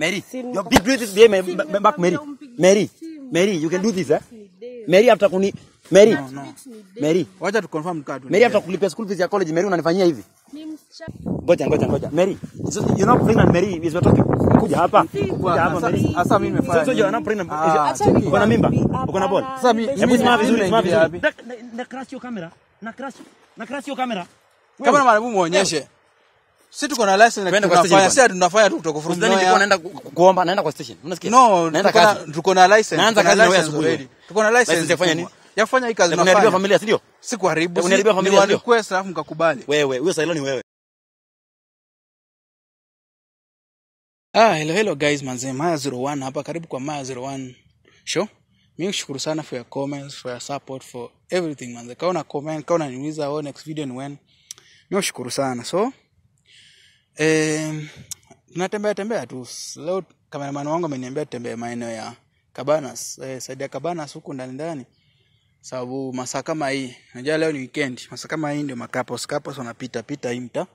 Mary, your big beautiful day, back Mary. Mary, you can do this, eh? Mary after kuni. Mary, no. Mary. Wacha to confirm card. Mary after kulipa school fees ya college, Mary unanifanyia hivi. Ngoja. Mary, you're not playing on Mary. Is what talking. Kuja hapa. Kuja hapa Mary. Asa mimi nimefanya. So you're not playing on. Uko na mimba? Uko na ball? Sasa mimi. Hebu simama vizuri, simama vizuri. Na crash your camera. Na crash your camera. Kama mara mimi muonyeshe. Sisi tuko na license na tunafanya sasa tunafanya kutoka from ndio nilikuwa naenda kuomba naenda kwa station. Unasikia? No, tuko na license. Naanza kazi leo asubuhi. Tuko na license. Unafanya nini? Yafanya hii kazi unafanya. Unaribia familia, si ndio? Sikuharibu. Unaribia familia ndio. Request alafu mkakubali. Wewe, huyo Silo ni wewe. Hello guys manze, Maya 01 hapa, karibu kwa Maya 01 show. Mimi kushukuru sana for your comments, for your support, for everything manze. Kaona comment, kaona niuliza au next video ni when. Mimi kushukuru sana. So tunatembea tu. Leo cameraman wangu ameniambia tutembee maeneo ya Cabanas, side ya Cabanas huko ndani. Sababu masaa kama hii, unajua leo ni weekend, masaa kama hii ndio makapos wanapita hii mta.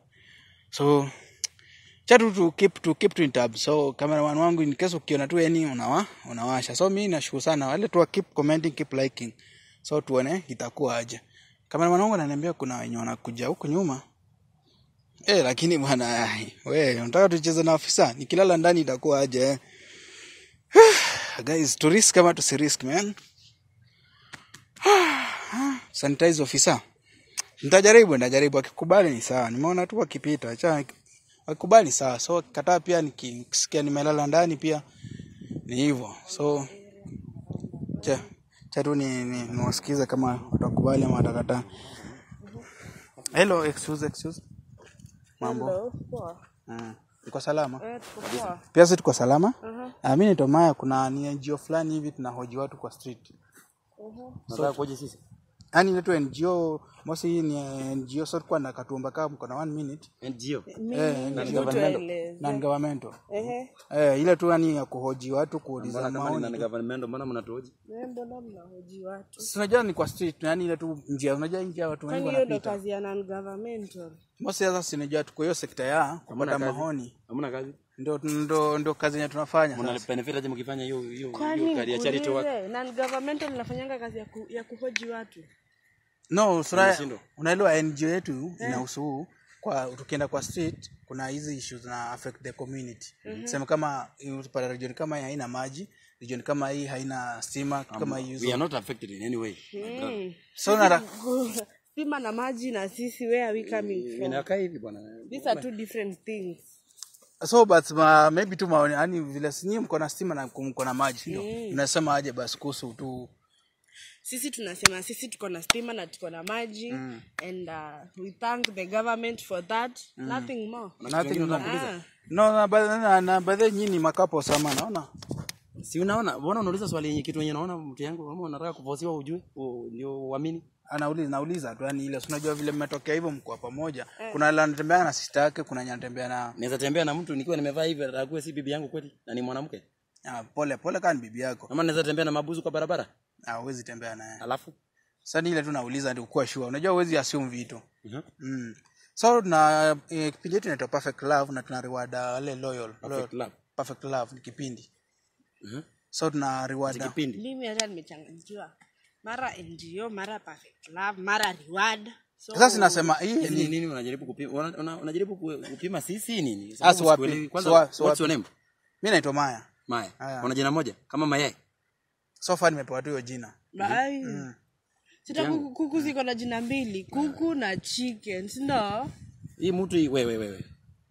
So chatu to keep in tab. So cameraman wangu in case ukiona tu yani unawasha. So mimi nashukuru sana wale tu keep commenting, keep liking. So tuone itakuwa aje. Cameraman wangu ananiambia kuna wenye wanakuja huko nyuma. Lakini bwana wewe unataka tucheze na afisa nikilala ndani itakuwa aje? Guys, to risk ama to si risk man. Sanitize officer. Nitajaribu akikubali ni sawa. Nimeona tu akipita, acha akikubali sawa. So kataa pia nikisikia nimelala ndani pia ni hivyo. So cha ni wasikiza kama watakubali ama watakataa. Hello, excuse. Mambo. Uko salama? Pia sisi tuko salama? Mimi ni Tomaya, kuna NGO fulani hivi tunahoji watu kwa street. Sasa koje sisi? Yaani inaitwa NGO, mosi hii ni NGO sort kwa nakatuomba kama mko na 1 minute. NGO. Non-governmental. Ile tu yani ya kuhoji watu kuuliza maoni. Mbona non-governmental mbona mnatuhoji? Mbona mnahoji watu? Sisi unajua ni kwa street, yani ile tu njia, unajua njia watu wengi wanapita. Hiyo ndio kazi ya non-governmental. Mosi sasa sinajua tuko hiyo sekta ya kupata maoni. Hamna kazi. Ndo kazi yetu tunafanya. Mnalibenefit aje mkifanya hiyo kazi ya charity work? Non-governmental inafanyanga kazi ya kuhoji watu. No, sura unaelewa NGO yetu inahusu kwa tukienda kwa street kuna hizi issues na affect the community. Sema kama unapata region kama hii haina maji, region kama hii haina stima, kama hiyo. We are not affected in any way. So na stima na maji na sisi where we coming from. Inakaa hivi bwana. These are two different things. So but maybe tu maoni yani vile sinyi mko na stima na mko na maji ndio. Unasema aje basi kuhusu tu sisi tunasema sisi tuko na stima na tuko na maji and we thank the government for that. Nothing more. No but then nyinyi makapo sana naona. Si unaona mbona unauliza swali yenye kitu yenye naona mtu yangu kama unataka kuposiwa ujue ndio uamini. Nauliza tu yani ile unajua vile mmetokea hivyo mko pamoja. Kuna anatembea na sister yake, kuna anatembea na naweza tembea na mtu nikiwa nimevaa hivi atakuwa si bibi yangu kweli na ni mwanamke. Pole kama bibi yako. Kama naweza tembea na mabuzu kwa barabara? Huwezi tembea naye. Alafu sasa ile tu nauliza ndio kuwa sure. Unajua huwezi assume vitu. So na kipindi yetu inaitwa Perfect Love na tuna reward wale loyal. Perfect love ni kipindi. So tuna reward kipindi. Mimi hata nimechanganyikiwa. Mara NGO, mara Perfect Love, mara reward. Sasa sinasema hii ni nini unajaribu kupima? Unajaribu kupima sisi nini? Sasa wapi? What's your name? Mimi naitwa Maya. Maya. Una jina moja kama Mayai. So far nimepewa tu hiyo jina. Sita kuku ziko na jina mbili, kuku na chicken, ndio? Hii mtu wewe.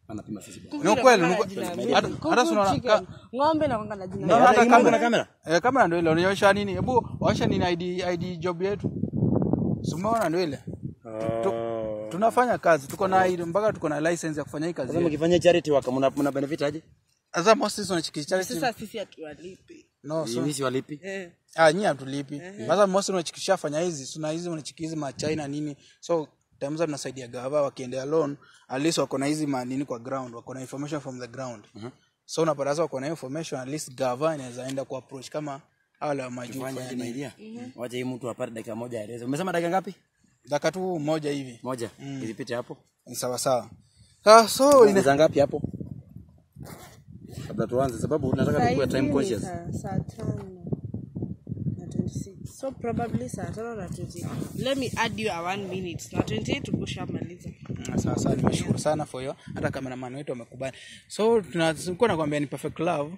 Anapima sisi bwana. Ni kweli hata unaona ngombe na kanga na jina. Na hata kamera. Kamera ndio ile unaonyesha nini? Hebu waonyesha nini ID job yetu. Umeona ndio ile. Tunafanya kazi, tuko na ID mpaka tuko na license ya kufanya hii kazi. Kama mkifanya charity work mna benefit aje? Sasa most sisi tunachiki charity. Sasa sisi hatuwalipi. No, sisi walipi? Nyinyi hatulipi. Sasa most tunachikisha fanya hizi, tuna hizi unachikizi ma China nini. So tamza tunasaidia gava wakienda alone at least wako na hizi manini kwa ground wako na information from the ground. So unapata wako na information at least gava inaweza enda ku approach kama wala majufanya ni idea. Wacha hii mtu apate dakika moja aeleze. Umesema dakika ngapi? Dakika tu moja hivi. Moja. Ilipite hapo. Ni sawa. So inaweza ngapi hapo? Kabla tuanze sababu tunataka tukue time conscious. Saa 5:26. So probably saa 5:26. Let me add you a 1 minute. Na 28 tukishamaliza. Sasa nimeshukuru sana for your hata cameraman wetu amekubali. So tunakuwa nakwambia ni perfect love.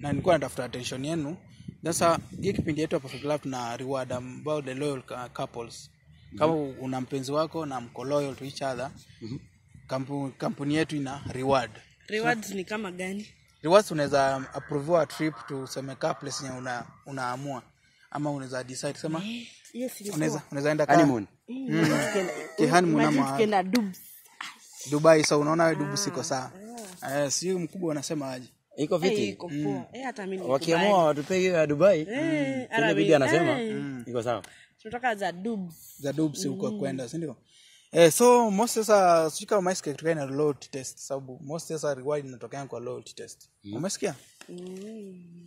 Na nilikuwa natafuta attention yenu. Sasa hii kipindi yetu perfect love na reward about the loyal couples. Kama una mpenzi wako na mko loyal to each other, kampuni yetu ina reward. Rewards so, ni kama gani? Rewards unaweza approve a trip to some place yenye unaamua ama unaweza decide sema yes unaweza enda honeymoon. Honeymoon ama Dubai so unaona wewe Dubai siko sawa. Sio mkubwa anasema aje. Iko viti. Iko poa. Hata mimi wakiamua watupe hiyo ya Dubai. Ile video anasema iko sawa. Tunataka za dubs huko kwenda, si ndio? So most sasa sisi kama maisha tukae na loyalty test sababu most sasa reward inatokea kwa loyalty test. Umesikia?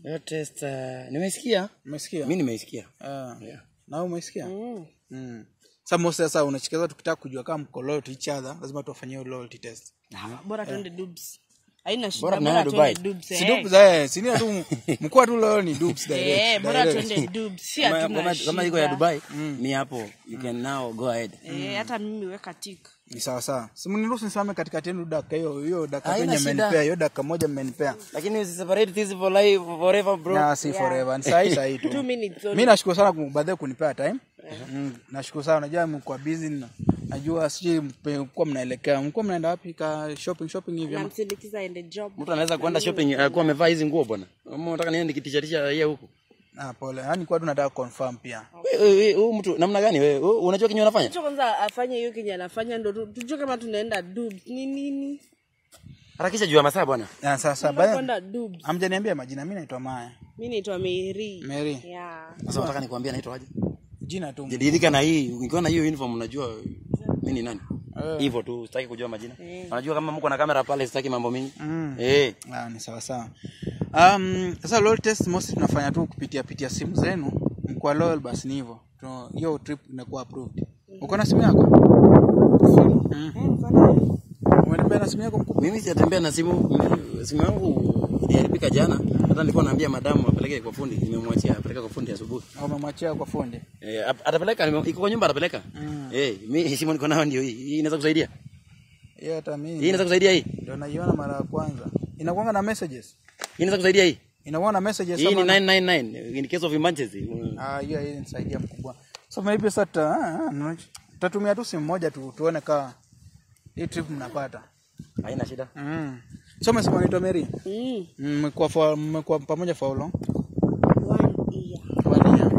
Hiyo test nimesikia? Umesikia? Mimi nimeisikia. Yeah. Na umesikia? Sasa most sasa unachekeza tukitaka kujua kama mko loyal to each other lazima tuwafanyie loyalty test. Bora tuende dubs. Haina shida bora tuende dubs. Si dubs si ni tu mkoa tu loyal ni dubs direct. Bora tuende dubs si ati kama iko ya Dubai mimi hapo you can now go ahead. Hata mimi weka tick. Ni sawa sawa. Simniruhusu nisame katikati yenu dakika hiyo dakika yenye mmenipea hiyo dakika moja mmenipea. Lakini you separate this for life forever bro. Na si forever ni sahi tu. 2 minutes. Mimi nashukuru sana kumbadia kunipea time. Nashukuru sana unajua mko busy na najua sije mko mnaelekea mko mnaenda wapi ka shopping hivi ama msindikiza aende job mtu anaweza kwenda shopping alikuwa amevaa hizi nguo bwana ama unataka niende kitishirtisha yeye huko na pole yani kwa tunataka confirm pia wewe huyu mtu namna gani wewe unajua kinyo anafanya mtu kwanza afanye hiyo kinyo anafanya ndio tujue kama tunaenda dub ni nini harakisha jua masaa bwana na sasa bwana amjaniambia majina mimi naitwa Maya mimi naitwa Mary yeah sasa unataka nikwambie naitwa aje jina tu jididika na hii ukiona hiyo uniform unajua mimi ni nani hivyo tu sitaki kujua majina unajua kama mko na kamera pale sitaki mambo mingi ni sawa sawa sasa loyal test mostly tunafanya tu kupitia simu zenu mko loyal basi ni hivyo hiyo trip inakuwa approved uko na simu yako unatembea na simu yako mkubwa mimi sijatembea na simu yangu nilipika jana hata nilikuwa naambia madamu apeleke kwa fundi nimemwachia apeleke kwa fundi asubuhi au umemwachia kwa fundi atapeleka iko kwa nyumba atapeleka mimi simu niko nayo ndio hii inaweza kusaidia hata mimi hii inaweza kusaidia hii ndio naiona mara ya kwanza inakuanga na messages hii inaweza kusaidia hii inaona messages hii ni 999 in case of emergency hiyo hii inasaidia mkubwa so maybe sasa tutatumia tu simu moja tu tuone kama hii trip mnapata haina shida So msema ni Mary. Mmekuwa pamoja for how long? 1 year.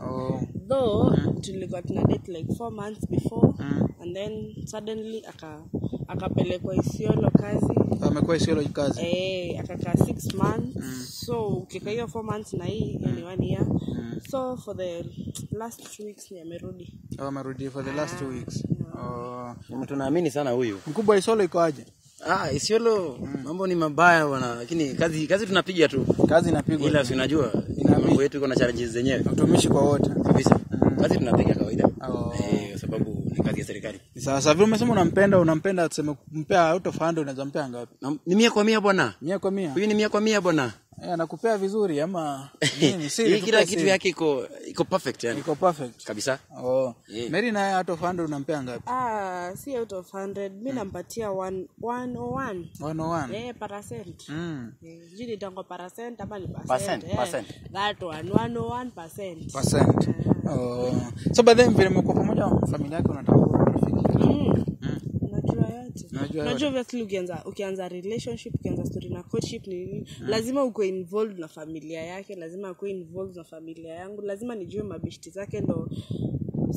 Oh. Though tulikuwa tunadate like 4 months before and then suddenly akapelekwa Isiolo kazi. Amekuwa Isiolo kazi. Akakaa 6 months. So ukikaia 4 months na hii ni 1 year. So for the last 2 weeks ni amerudi. Amerudi for the last 2 weeks. Tunaamini sana huyu. Mkubwa Isiolo iko aje? Isiolo mambo ni mabaya bwana lakini kazi tunapiga tu kazi inapigwa ila unajua mambo yetu iko na challenges zenyewe utumishi kwa wote kabisa kazi tunapiga kawaida kwa sababu ni kazi ya serikali sasa vile umesema unampenda tuseme kumpea out of hand unaweza mpea ngapi ni 100 bwana 100 huyu ni 100 bwana anakupea vizuri ama nini siri kila kitu yake iko perfect yani iko perfect kabisa Mary naye out of 100 unampea ngapi si out of 100 mimi nampatia 101 percent jini tango percent ama ni percent that 101% so by then vile mko pamoja familia yake unatambua Najua obviously ukianza relationship, ukianza story na courtship ni lazima uko involved na familia yake, lazima uko involved na familia yangu, lazima nijue mabishti zake ndo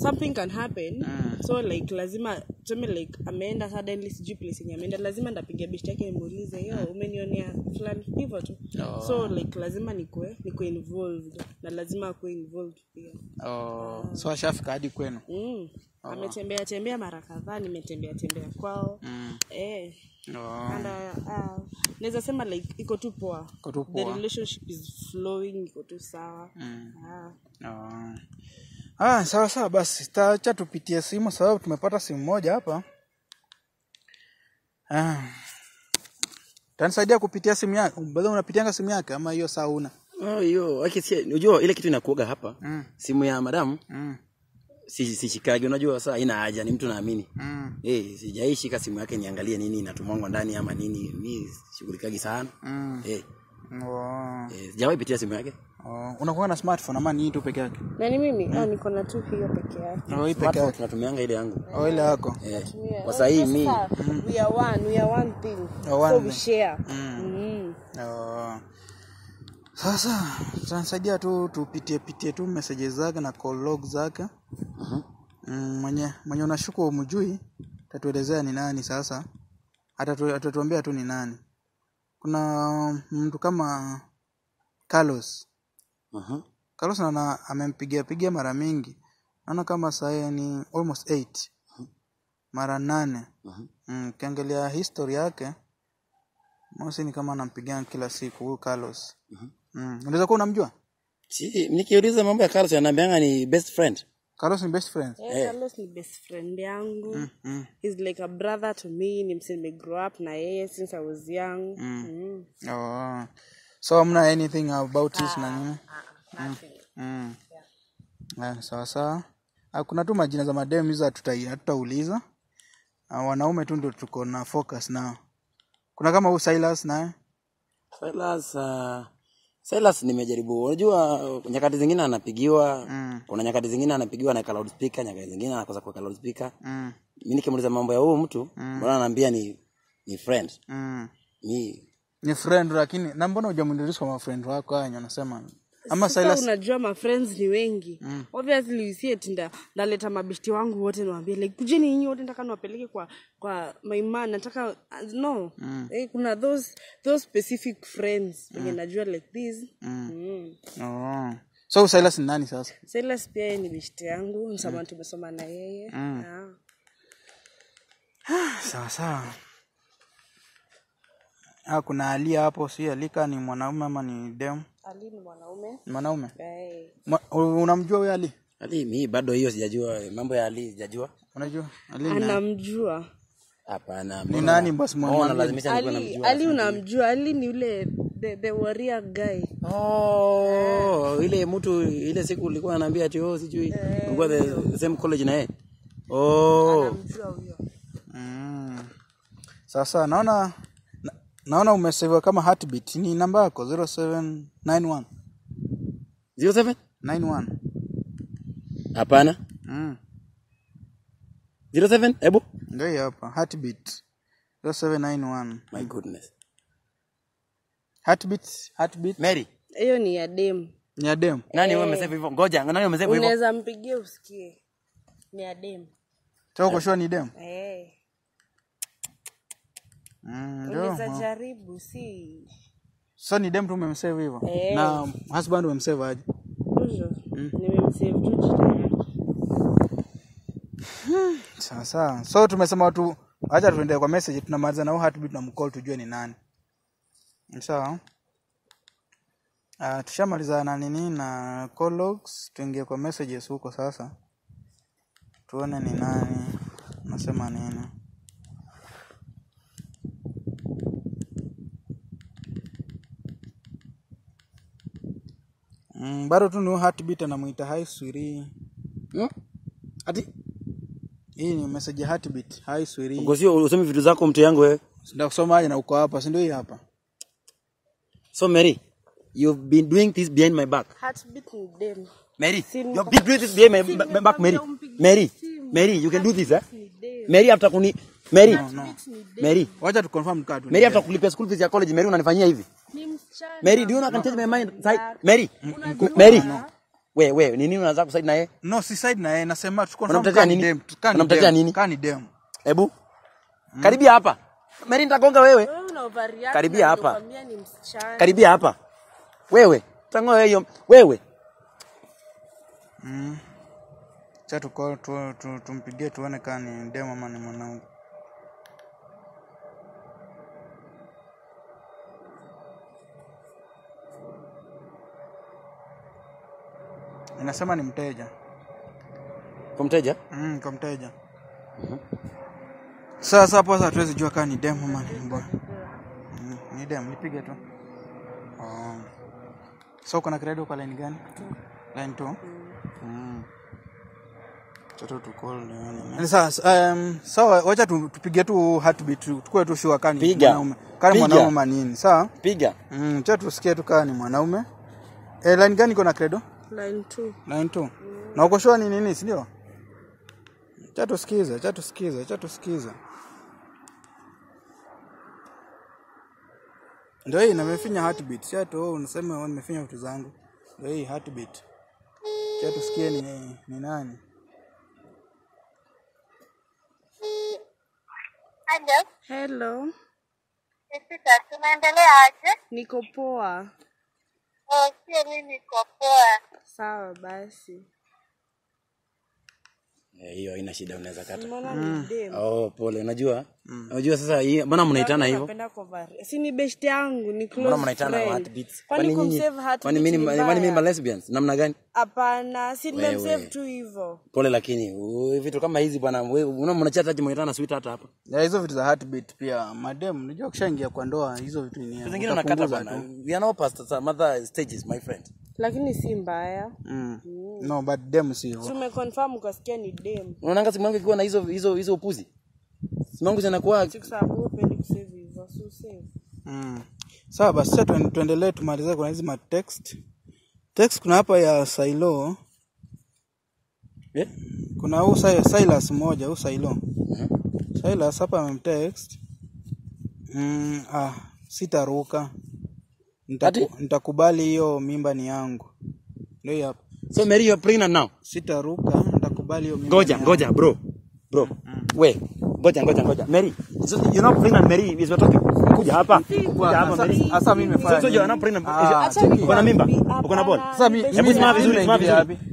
something can happen. So like lazima tuseme like ameenda suddenly sijui place yenye ameenda, lazima ndapigia bishti yake nimuulize hiyo umenionea fulani hivyo tu. So like lazima niko involved na lazima uko involved pia. So ashafika hadi kwenu. Ametembea mara kadhaa nimetembea kwao and naweza sema like iko tu poa the relationship is flowing iko tu sawa sawa basi acha tupitie simu sababu tumepata simu moja hapa Tanisaidia kupitia simu yako. Baada unapitianga simu yake ama hiyo saa una? Oh hiyo. Akisikia unajua ile kitu inakuoga hapa. Simu ya madam. Si shikage unajua saa ina haja ni mtu naamini. Sijaishika simu yake niangalie nini inatumwangwa ndani ama nini. Mimi shughulikagi sana. Wow. Sijawahi pitia simu yake. Unakuwa na smartphone ama ni hii tu peke yake? Na ni mimi niko na tu hiyo peke yake. Hii peke yake tunatumianga ile yangu. Ile yako. Kwa sasa hii mimi we are one thing. So we share. Sasa tunasaidia tu tupitie tu messages zake na call log zake. Mwenye unashuku umjui, tatuelezea ni nani sasa. Atatuambia tu ni nani. Kuna mtu kama Carlos. Carlos na amempigia mara mingi. Naona kama saa ni almost 8. Mara 8. Kiangalia history yake, mwanzo ni kama anampigia kila siku huyu Carlos. Unaweza kuwa unamjua? Si, nikiuliza mambo ya Carlos ananiambia ni best friend. Carlos ni best friend. Carlos ni best friend yangu. He's like a brother to me. Nimesema grow up na yeye since I was young. So I'm not anything about this nani. Sasa kuna tu majina za madem hizo tutauliza. Wanaume tu ndio tuko na focus nao. Kuna kama huyu Silas naye. Silas nimejaribu. Unajua nyakati zingine anapigiwa, kuna nyakati zingine anapigiwa na cloud speaker, nyakati zingine anakosa kwa cloud speaker. Mimi nikimuuliza mambo ya huyu mtu, mbona ananiambia ni friend. Ni friend lakini na mbona hujamuintroduce kwa friend wako haya anasema ama Silas unajua my friends ni wengi. Obviously si atinda naleta mabishti wangu wote niwaambie like kujeni nyinyi wote nataka niwapeleke kwa my man nataka no. Kuna those specific friends wenye najua like this. So Silas ni nani sasa? Silas pia ni bishti yangu msama tumesoma na yeye. Sawa. Kuna Ali hapo, si Alika ni mwanaume ama ni dem? Ali ni mwanaume. Mwanaume? Unamjua wewe Ali? Ali mimi bado hiyo sijajua mambo ya Ali sijajua. Unajua? Ali anamjua. Hapana. Ni nani boss mwanaume? Ali unamjua? Ali ni yule the warrior guy. Ile mtu ile siku ulikuwa ananiambia ati sijui ulikuwa the same college na yeye. Anamjua huyo. Sasa naona umeseviwa kama heartbeat. Ni namba yako 0791. 0791. Hapana. 07 ebu? Ndio hapa heartbeat. 0791. My goodness. Heartbeat. Mary. Hiyo ni Adem. Ni Adem. Nani wewe umesave hivyo? Ngoja, nani umesave hivyo? Unaweza mpigie usikie. Ni Adem. Toka kwa show ni Adem. Unaweza jaribu si. So ni dem tu umemsave hivyo. Na husband umemsave aje? Nimemsave tu jitaya. Sasa so tumesema tu acha tuende kwa message tunamaliza na heartbeat na mcall tujue ni nani. Sawa? Tushamaliza na nini na call logs tuingie kwa messages huko sasa. Tuone ni nani anasema nini. Bado tu ni heartbeat anamuita hi sweetie. Ati hii ni message ya heartbeat. Hi sweetie. Ngosio usome vitu zako mtu yangu wewe. Sina kusoma aje na uko hapa, si ndio hii hapa. So Mary, you've been doing this behind my back. Heartbeat with them. Mary, you've been doing this behind my back Mary. Mary, you can do this, eh? Mary after kuni Mary. Wacha tu confirm card. Mary after kulipia school fees ya college Mary unanifanyia hivi. Mary, do you know I can change my mind? Mary. Wewe, nini unaanza kuside na yeye? No, si side na yeye, nasema tukonfirm dem. Unamtatia nini? Kani dem. Hebu. Karibia hapa. Mary nitagonga wewe. Wewe una ovariact. Karibia hapa. Karibia hapa. Wewe, tangoa hiyo. Wewe. Cha tukao tumpigie tuone kani dem ama ni mwanangu. Inasema ni mteja. Kwa mteja? Kwa mteja. Sasa hapo sasa tuwezi jua kama ni demo ama ni mbona. ni dem nipige tu. So kuna grade kwa line gani? Line 2. Toto tu call ni sasa so wacha tupige tu heartbeat tukue tu sure kani mwanaume. Kani mwanaume nini? Sawa? Piga. Acha tusikie tu kani mwanaume. Line gani kuna credo? Line 2. Line 2. Na uko sure ni nini, si ndio? Acha tusikize, acha tusikize, acha tusikize. Ndio hii nimefinya heartbeat. Sio tu wewe unasema nimefinya vitu zangu. Ndio hii heartbeat. Acha tusikie ni nani? Hello. Hello. Sisi tunaendelea aje? Niko poa. Oh, sio mimi niko poa. Sawa basi. Hiyo haina shida, unaweza kata. Oh, pole. Unajua? Unajua sasa hii mbona mnaitana hivyo? Napenda cover. Si ni best yangu, ni close. Mbona mnaitana heartbeats? Kwani kumsave heartbeats? Kwani mimi lesbians? Namna gani? Hapana, si nimemsave tu hivyo. Pole lakini vitu kama hizi bwana, unaona mnachata hadi mnaitana sweet hata hapa. Na hizo vitu za heartbeat pia, madam, unajua ukishaingia kwa ndoa, hizo vitu ni. Zingine unakata bwana. We are not past the mother stages, my friend. Lakini si mbaya. No, but dem sio. Tumeconfirm ukasikia ni dem. Unaona simangu ikiwa na hizo upuzi. Simangu zinakuwa sikusabu pendi kusave hizo so save. Sawa basi tuendelee tumalize kwa hizo ma text. Text kuna hapa ya Silo. Yeah? Kuna huyu Silas mmoja, huyu Silo. Silas hapa amemtext. Sitaruka. Nitakubali hiyo mimba ni yangu. Ndio hapo. So Mary you are pregnant now. Sitaruka, nitakubali hiyo mimba. Ngoja bro. We, ngoja. Mary, so you know pregnant Mary is what talking. Kuja hapa Mary. Sasa mimi nimefanya. So you are not pregnant. Uko na mimba? Uko na ball? Sasa mimi hebu sema vizuri.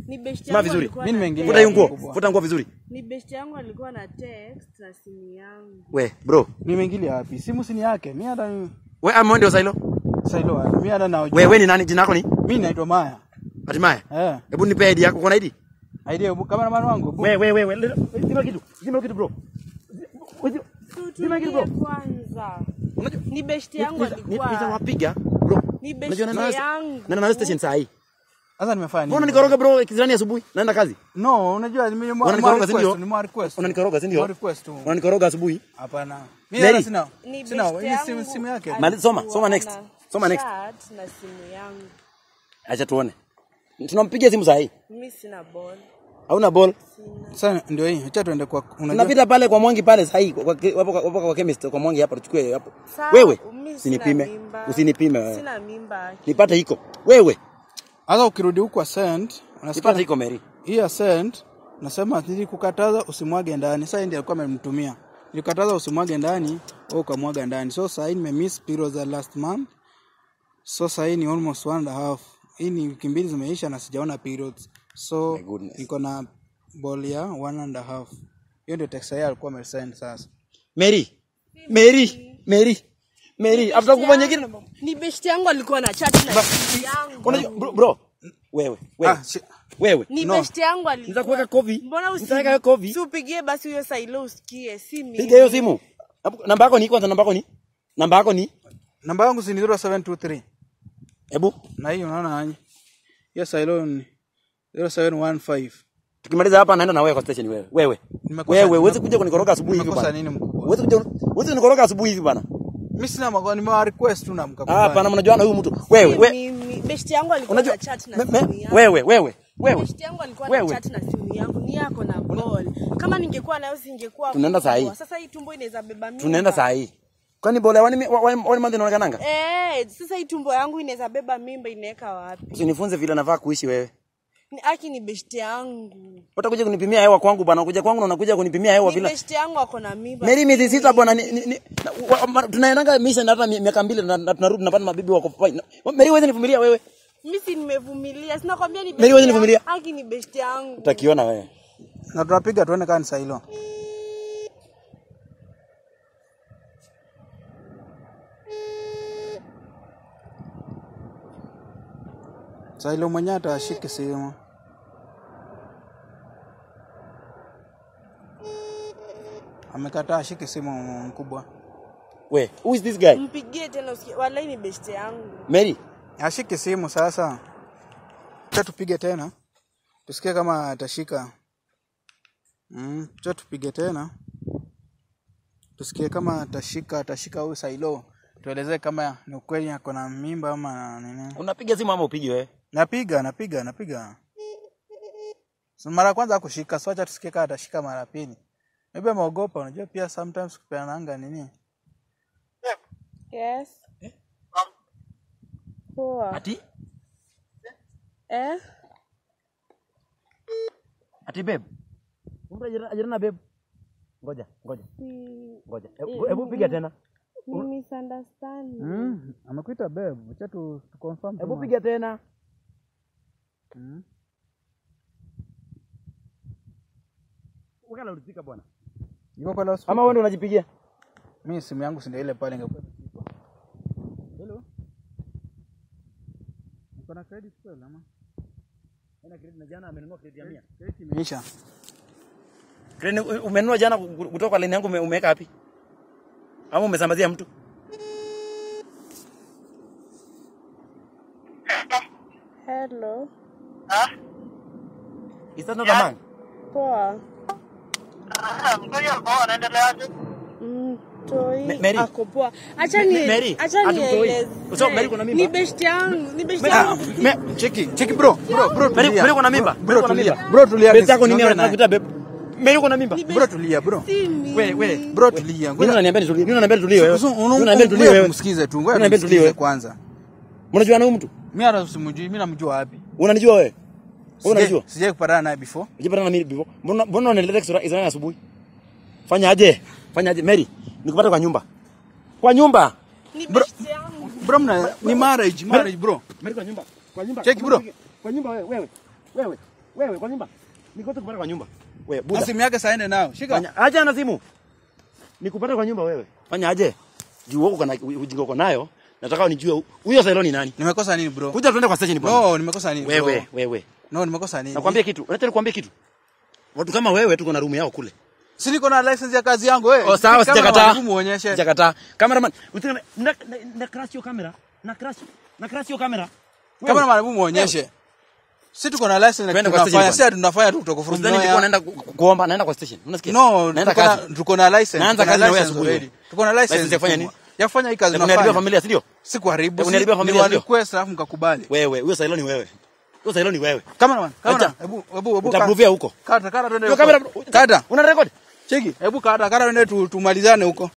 Ni best yangu. Mimi nimeingia. Futa nguo vizuri. Ni best yangu alikuwa na text na simu yangu. We, bro, mimi nimeingia wapi? Simu si ni yake. Mimi hata we amondio Silo. Silo, mimi hata na ujua. Wewe ni nani? Jina lako ni? Mimi naitwa Maya. Atimaya? Hebu nipe ID yako. Kuna ID? ID hebu cameraman wangu. Wewe. Zima kitu bro. Zima kitu bro. Kwanza. Ni best yangu alikuwa. Nitawapiga bro. Ni best yangu. Na station saa hii. Sasa nimefanya nini? Mbona nikoroga bro kizani asubuhi? Naenda kazi? No, unajua nimekoroga request. Unanikoroga si ndio? Request. Unanikoroga asubuhi? Hapana. Mimi hata sina. Hii simu yake. Soma next. Na simu yangu. Acha tuone. Tunampigia simu saa hii. Mimi sina ball. Hauna ball? Sasa ndio hii. Acha tuende kwa unajua. Tunapita pale kwa Mwangi pale saa hii. Hapo kwa chemist kwa Mwangi hapa tuchukue hapo. Wewe usinipime. Usinipime. Sina mimba. Nipate iko. Wewe. Hata ukirudi huko ascend, unasipata iko Mary. Hii ascend nasema nilikukataza usimwage ndani. Sasa ndio alikuwa amemtumia. Nilikataza usimwage ndani, wewe ukamwaga ndani. So sasa hii nimemiss period za last month. So sasa hii ni almost 1.5. Hii ni wiki mbili zimeisha na sijaona periods. So niko na ball ya 1.5. Hiyo ndio text yake alikuwa amesend sasa. Mary, after kufanya kile ni best yangu alikuwa na chat na yangu. Unajua bro, wewe. Ni best yangu alikuwa. Nitakuweka kovi. Mbona usitaka kovi? Si upigie basi huyo Silo usikie, si mimi. Piga hiyo simu. Namba yako ni kwanza, namba yako ni? Namba yangu si 0723. Hebu na hiyo unaona nani? Hiyo Silo ni 0715. Tukimaliza hapa naenda na wewe kwa station wewe. Wewe uweze kuja kunikoroga asubuhi hivi bwana. Uweze kunikoroga asubuhi hivi bwana. Mimi sina magoni mwa request tu na mkakubali. Hapa na mnajuana huyu mtu. Wewe. Best yangu alikuwa na chat na simu yangu. Wewe. Best yangu alikuwa na chat na simu yangu. Ni yako na ball. Kama ningekuwa nayo singekuwa. Tunaenda saa hii. Sasa hii tumbo inaweza beba mimi. Tunaenda saa hii. Kwani ball wani mande inaonekana nanga? Sasa hii tumbo yangu inaweza beba mimba inaweka wapi? Usinifunze vile navaa kuishi wewe. Ni haki ni best yangu. Utakuja kunipimia hewa kwangu bwana. Unakuja kwangu na unakuja kunipimia hewa vile. Best yangu wako na mimba. Mimi miezi 6 bwana tunaenanga mission hata miaka 2 na tunarudi tunapata mabibi wako. Mimi wewe nivumilia wewe. Mimi si nimevumilia. Sina kwambia ni best. Mimi wewe nivumilia. Haki ni best yangu. Utakiona wewe. Na tunapiga tuone kama ni Silo. Silo manyata ashike simu. Amekataa shiki simu mkubwa. We, who is this guy? Mpigie tena usikie. Walai ni beshte yangu. Mary, ashike simu sasa. Acha tupige tena. Tusikie kama atashika. Acha tupige tena. Tusikie kama atashika huyu Silo. Tueleze kama ni ukweli yako na mimba ama nini. Unapiga simu ama upige wewe? Napiga. So, mara kwanza kushika, so acha tusikie kama atashika mara pili. Maybe maogopa, unajua pia sometimes kupeana anga nini. Yes. Eh? Poa. Ati? Eh? Ati babe. Unajua ajana babe. Ngoja. Hebu piga tena. Mimi misunderstand. Amekuita babe, acha tu confirm. Hebu piga tena. Ukana ulizika bwana. Niko kwa loss. Ama wewe unajipigia? Mimi simu yangu si ndio ile pale ngekuwa. Hello. Niko na credit sio lama. Ana credit na jana amenunua credit ya 100. Credit imeisha. Credit umenunua jana kutoka kwa line yangu umeweka wapi? Ama umesambazia mtu? Hello. Ah? Is that not a man? Poa. Mary. Akopoa. Acha nieleze. So Mary kuna mimba. Ni besti yangu. Cheki bro. Mary kuna mimba. Bro tulia. Besti yako nini anakuita babe? Mary kuna mimba. Bro tulia bro. We bro tulia. Ngoja unaniambia nitulie. Unaniambia tulie wewe. Msikize tu. Ngoja tulie kwanza. Unajua na huyu mtu? Mimi hata simjui. Mimi namjua wapi? Unanijua wewe? Unajua? Sijai kupatana naye before. Sijapatana na mimi before. Mbona unaendelea kusura Israeli asubuhi? Fanyaje Mary? Nikupata kwa nyumba. Ni besti yangu. Bro mna ni marriage bro. Mary kwa nyumba. Check bro. Kwa nyumba wewe kwa nyumba. Nikote kupata kwa nyumba. Wewe buda. Simu yake saende nao. Shika. Acha na simu. Nikupata kwa nyumba wewe. Fanyaje? Juu wako kana ujinga uko nayo. Nataka unijue huyo Silo ni nani? Nimekosa nini bro? Kuja tuende kwa station bro. No, nimekosa nini? Wewe. No, nimekosa nini? Nakwambia kitu. Unataka nikwambie kitu? Watu kama wewe tuko na room yao kule. Si niko na license ya kazi yangu wewe. Oh sawa sijakataa. Sijakataa. Cameraman, utiname na crash hiyo kamera. Na crash hiyo kamera. Cameraman hebu muonyeshe. Sisi tuko na license na tunafanya. Sasa tunafanya tu kutoka from nowhere. Ndio naenda kuomba, naenda kwa station. Unasikia? No, naenda kazi. Tuko na license. Naanza kazi na wewe asubuhi. Tuko na license. Unafanya nini? Yafanya hii kazi unafanya. Unaharibia familia ndio? Sikuharibu. Unaharibia familia ndio. Ni request alafu mkakubali. Wewe, huyo Silo ni wewe. Cameraman, hebu utapruvia huko. Kata twende. Una record? Cheki. Hebu kata twende tumalizane huko.